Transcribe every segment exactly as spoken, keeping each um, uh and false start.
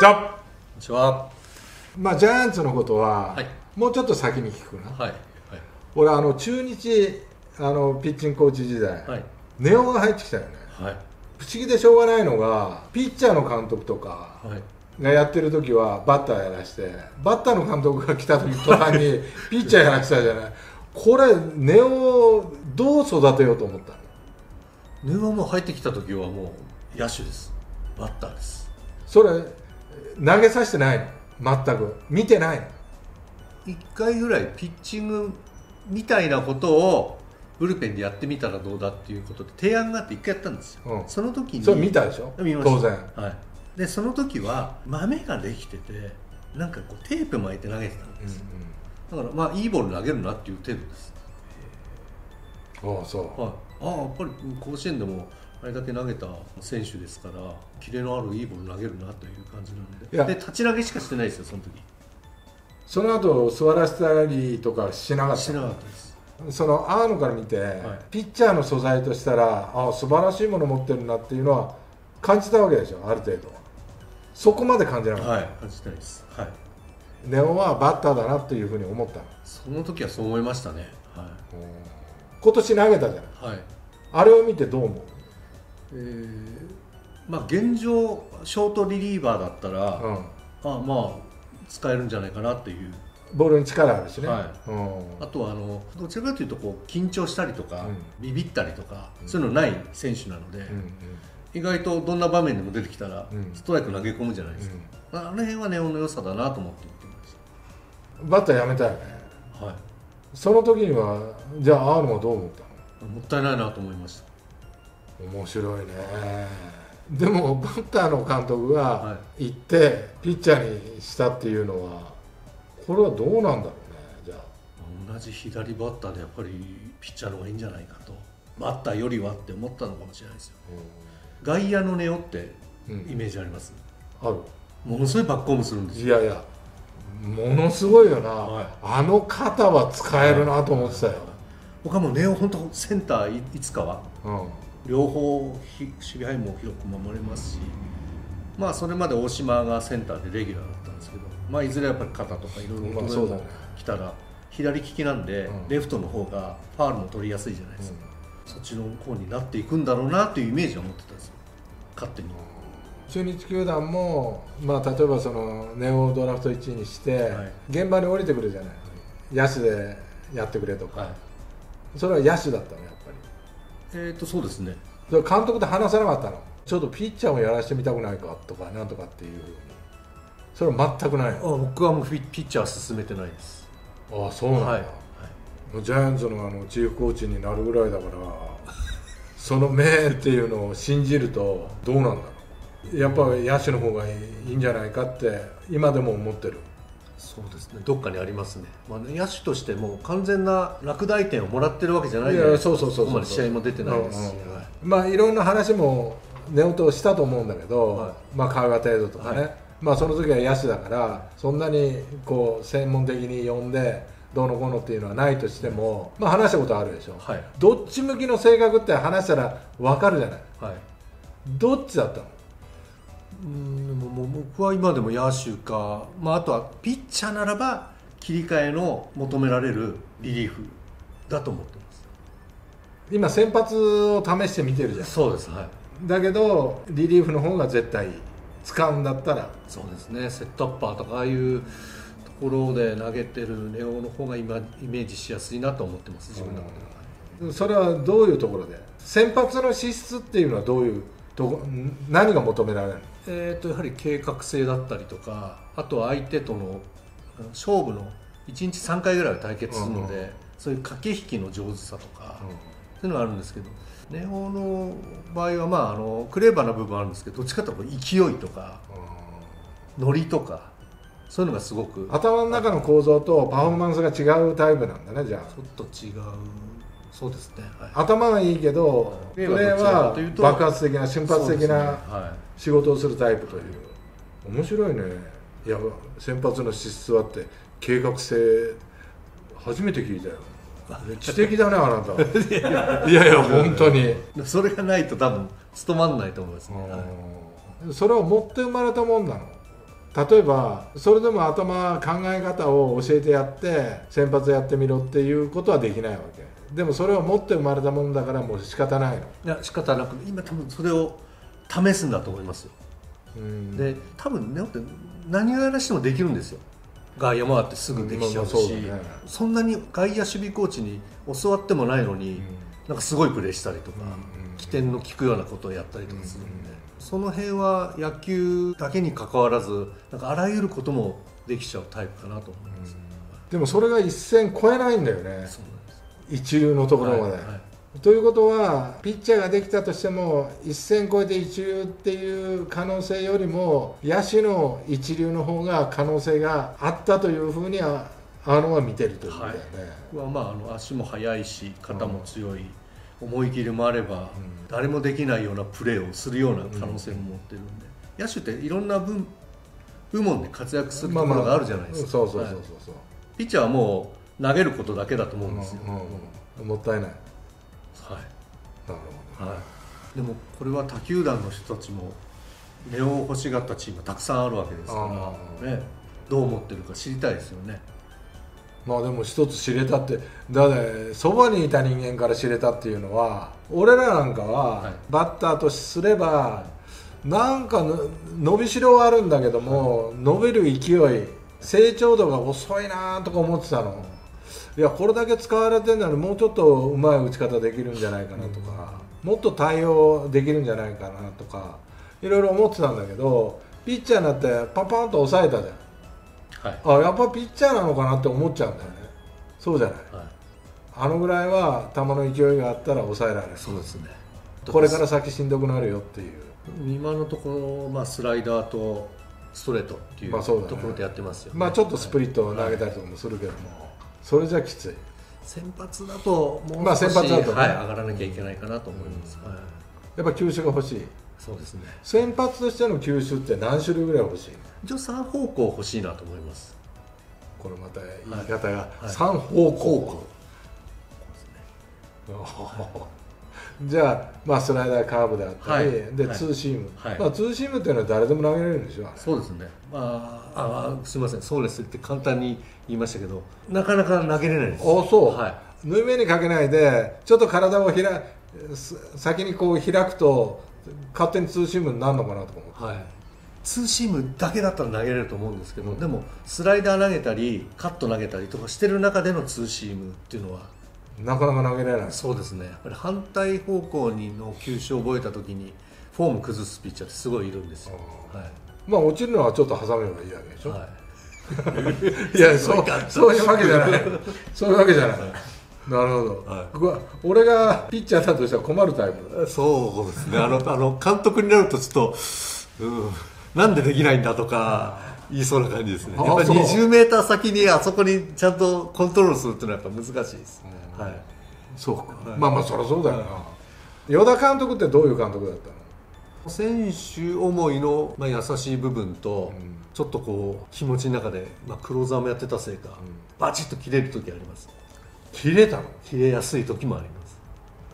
じゃあこんにちは。まあジャイアンツのことは、はい、もうちょっと先に聞くな。はいはい、俺あの中日あのピッチングコーチ時代、はい、ネオが入ってきたよね、はい、不思議でしょうがないのがピッチャーの監督とかがやってる時はバッターやらして、バッターの監督が来た時途端にピッチャーやらしたじゃないこれネオどう育てようと思ったの？ネオはもう入ってきた時はもう野手です、バッターです。それ投げさせてないの？全く見てないの？いっかいぐらいピッチングみたいなことをブルペンでやってみたらどうだっていうことで提案があっていっかいやったんですよ、うん、その時にそれ見たでしょ？見ました、当然、はい、でその時は豆ができててなんかこうテープ巻いて投げてたんですよ、うんうん、だからまあいいボール投げるなっていう程度です。ああそう、はい、ああやっぱり甲子園でもあれだけ投げた選手ですからキレのあるいいボール投げるなという感じなので、で立ち投げしかしてないですよその時。その後座らせたりとかしなかった？しなかったです。そのアーノから見て、はい、ピッチャーの素材としたらああ素晴らしいもの持ってるなっていうのは感じたわけでしょ、ある程度。そこまで感じなかった？はい、感じたいです、はい、ネオはバッターだなというふうに思ったの？その時はそう思いましたね、はい、今年投げたじゃない、はい、あれを見てどう思う？えーまあ、現状ショートリリーバーだったら、うん、あまあ使えるんじゃないかなっていう。ボールに力あるしね、はいうん、あとはあのどちらかというとこう緊張したりとか、うん、ビビったりとか、うん、そういうのない選手なので、うんうん、意外とどんな場面でも出てきたら、うん、ストライク投げ込むじゃないですか、うん、あの辺はネオの良さだなと思って見てました。バッターやめたよね、はい、その時にはじゃあアーノはどう思ったの？もったいないなと思いました。面白いね。でもバッターの監督が行ってピッチャーにしたっていうのはこれはどうなんだろうね。じゃあ同じ左バッターでやっぱりピッチャーの方がいいんじゃないかと、バッターよりはって思ったのかもしれないですよ、うん、外野のネオってイメージあります？うん、ある。ものすごいバックホームするんですよ。いやいやものすごいよな、はい、あの肩は使えるなと思ってたよ、はいはいはい、僕はもうネオ本当センター い, いつかは、うん両方守備範囲も広く守れますし、まあ、それまで大島がセンターでレギュラーだったんですけど、まあ、いずれやっぱり肩とかいろいろ問題が来たら左利きなんで、うん、レフトの方がファールも取りやすいじゃないですか、うん、そっちの方になっていくんだろうなというイメージは持ってたんですよ勝手に。中日球団も、まあ、例えばそのネオをドラフトいちいにして、はい、現場に降りてくるじゃない、野手でやってくれとか、はい、それは野手だったのやっぱり。えーとそうですね、監督と話さなかったの？ちょっとピッチャーをやらしてみたくないかとかなんとかっていう、それは全くない？あ僕はもうピッチャー進めてないです。ああそうなんだ、はいはい、ジャイアンツ の, あのチーフコーチになるぐらいだからその目っていうのを信じるとどうなんだろう。やっぱり野手の方がいいんじゃないかって今でも思ってる？そうですね、どっかにありますね。まあ、野手としても完全な落第点をもらってるわけじゃないので、そこまで試合も出てないですし、うんうんはい、まあいろんな話もネオとしたと思うんだけど、はい、まあ会話程度とかね、はい、まあその時は野手だからそんなにこう専門的に呼んでどうのこうのっていうのはないとしても、まあ話したことあるでしょ、はい、どっち向きの性格って話したら分かるじゃない、はい、どっちだったの？うん、もう僕は今でも野手か、まあ、あとはピッチャーならば切り替えの求められるリリーフだと思ってます。今先発を試して見てるじゃん。そうです、はい、だけどリリーフの方が絶対使うんだったらそうですね、セットアッパーとかああいうところで投げてるネオの方が今イメージしやすいなと思ってます自分の中では。それはどういうところで？先発の資質っていうのはどういうとこ、何が求められるの？えーとやはり計画性だったりとか、あとは相手との勝負のいちにちさんかいぐらいは対決するので、うんうん、そういう駆け引きの上手さとか、うん、っていうのがあるんですけど、ネオの場合は、まあ、あのクレーバーな部分あるんですけど、どっちかというと勢いとか、うん、ノリとかそういうのがすごく頭の中の構造とパフォーマンスが違うタイプなんだね。じゃあちょっと違う。そうですね、はい、頭はいいけど、プレーは爆発的な瞬発的な仕事をするタイプという、はい、面白いね。いや先発の資質はって計画性初めて聞いたよ知的だねあなたいやいや本当にそれがないと多分務まんないと思いますね、はい、それを持って生まれたもんなの？例えばそれでも頭考え方を教えてやって先発やってみろっていうことはできないわけで、もそれを持って生まれたもんだからもう仕方ないの。いや仕方なく今多分それを試すんだと思いますよ。うんで多分ね何をやらしてもできるんですよ。外野回ってすぐできちゃうし、うん そ, うね、そんなに外野守備コーチに教わってもないのに、うん、なんかすごいプレーしたりとか、うん、起点の利くようなことをやったりとかするんで、うんうん、その辺は野球だけに関わらずなんかあらゆることもできちゃうタイプかなと思います、うん、でもそれが一線超えないんだよね、一流のところまで、はいはいということはピッチャーができたとしても一線越えて一流っていう可能性よりも野手の一流の方が可能性があったというふうにあのは見てるということだよね、はいまあ、あの足も速いし肩も強い、うん、思い切りもあれば、うん、誰もできないようなプレーをするような可能性も持ってるんで、うん、野手っていろんな 部, 部門で活躍するところがあるじゃないですか。そうそうそうそう。ピッチャーはもう投げることだけだと思うんですよ、うんうんうん、もったいないはい、なるほど、はい、でもこれは他球団の人たちも根を欲しがったチームがたくさんあるわけですから、ね、どう思ってるか知りたいですよね。まあでも一つ知れたってだってそばにいた人間から知れたっていうのは俺らなんかはバッターとすれば、はい、なんか伸びしろはあるんだけども、はい、伸びる勢い成長度が遅いなとか思ってたの。いやこれだけ使われてるならもうちょっとうまい打ち方できるんじゃないかなとか、うん、もっと対応できるんじゃないかなとかいろいろ思ってたんだけどピッチャーになってパンパンと抑えたじゃん、はい、あやっぱピッチャーなのかなって思っちゃうんだよね。そうじゃない、はい、あのぐらいは球の勢いがあったら抑えられる。そうですね。これから先しんどくなるよっていう。今のところ、まあ、スライダーとストレートっていう、まあそうだね、ところでやってますよね。まあちょっとスプリットを投げたりとかもするけども、はいはいそれじゃきつい。先発だともう少し、ねはい、上がらなきゃいけないかなと思います、うんはい、やっぱ球種が欲しい。そうですね。先発としての球種って何種類ぐらい欲しい。一応さん方向欲しいなと思います。これまた言い方が、はいはい、さん方向じゃ あ,、まあスライダーカーブであったり、はい、で、はい、ツーシーム、はいまあ、ツーシームっていうのは誰でも投げられるんでしょ。そうですね、まあ、あすみませんそうですって簡単に言いましたけどなかなか投げれないです。あそう、はい、縫い目にかけないでちょっと体をひら先にこう開くと勝手にツーシームになるのかなと思って、はい、ツーシームだけだったら投げれると思うんですけど、うん、でもスライダー投げたりカット投げたりとかしてる中でのツーシームっていうのはなかなか投げられない。そうですね。やっぱり反対方向にの球種を覚えたときにフォーム崩すピッチャーってすごいいるんですよ。あ、はい、まあ落ちるのはちょっと挟めばいいわけでしょ、はい、いやそうそういうわけじゃないそういうわけじゃないなるほど、はい、ここは俺がピッチャーだとしたら困るタイプ。そうですねあのあの監督になるとちょっと、うん、なんでできないんだとか言いそうな感じですね。やっぱりにじゅうメーター先にあそこにちゃんとコントロールするっていうのはやっぱ難しいですね、うんはい、そうか、はい、まあまあそりゃそうだよな、はい、与田監督ってどういう監督だったの。選手思いの、まあ、優しい部分と、うん、ちょっとこう気持ちの中で、まあ、クローザーもやってたせいか、うん、バチッと切れる時あります。切れたの。切れやすい時もあります。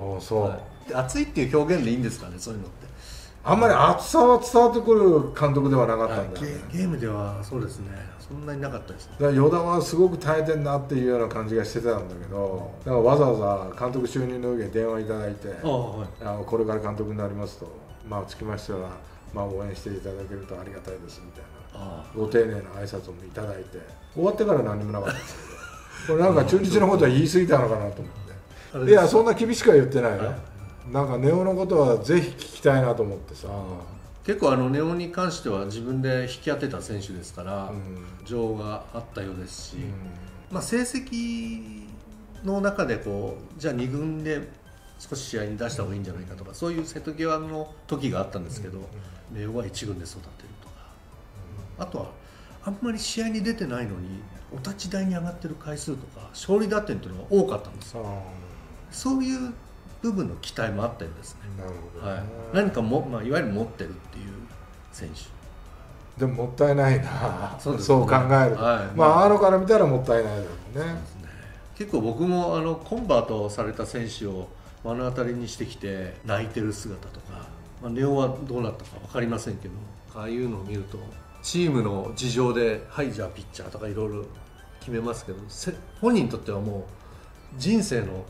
ああそう、はい、熱いっていう表現でいいんですかね。そういうのってあんまり熱さは伝わってくる監督ではなかったんだよね、はい、ゲ, ゲームではそうですねそんなになかったですね。だから与田はすごく耐えてんなっていうような感じがしてたんだけど、だからわざわざ監督就任の時に電話いただいて、あ、はい、あのこれから監督になりますと、まあ、つきましては、まあ、応援していただけるとありがたいですみたいなご丁寧な挨拶もいただいて終わってから何もなかったんですけどこれなんか中日のことは言い過ぎたのかなと思って。いやそんな厳しくは言ってないよ、はいなんかネオのことはぜひ聞きたいなと思ってさ、うん、結構あのネオに関しては自分で引き当てた選手ですから、うん、情があったようですし、うんまあ、成績の中でこうじゃあに軍で少し試合に出した方がいいんじゃないかとかそういう瀬戸際の時があったんですけど、うん、ネオはいち軍で育てるとか、うん、あとはあんまり試合に出てないのにお立ち台に上がってる回数とか勝利打点というのが多かったんですよ、うん、そういう部分の期待もあったようですね。なるほどね、はい、何かも、まあ、いわゆる持ってるっていう選手でももったいないなそうですね、そう考えると、はい、まあ、あのから見たらもったいないだろうね。そうですね。結構僕もあのコンバートされた選手を目の当たりにしてきて泣いてる姿とか、まあ、ネオはどうなったか分かりませんけどああいうのを見るとチームの事情で「はいじゃあピッチャー」とかいろいろ決めますけど、本人にとってはもう人生の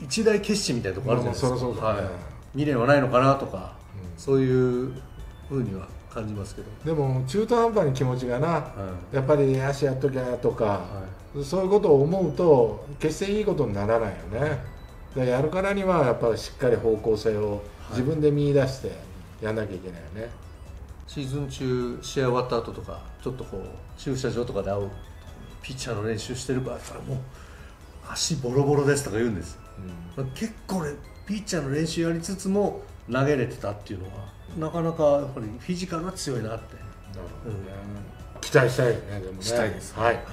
一大決心みたいなところあるじゃないですか。そうそうそう、はい、未練はないのかなとか、うん、そういうふうには感じますけど、でも中途半端に気持ちがな、はい、やっぱり足やっときゃとか、はい、そういうことを思うと決していいことにならないよね。でやるからにはやっぱりしっかり方向性を自分で見出してやんなきゃいけないよね。はい、シーズン中試合終わった後とかちょっとこう駐車場とかで会うピッチャーの練習してるからもう足ボロボロですとか言うんです。うん、結構ねピッチャーの練習やりつつも投げれてたっていうのはなかなかやっぱりフィジカルが強いなって、なるほどね、うん、期待したいよね。でもね、したいです、はい、はい。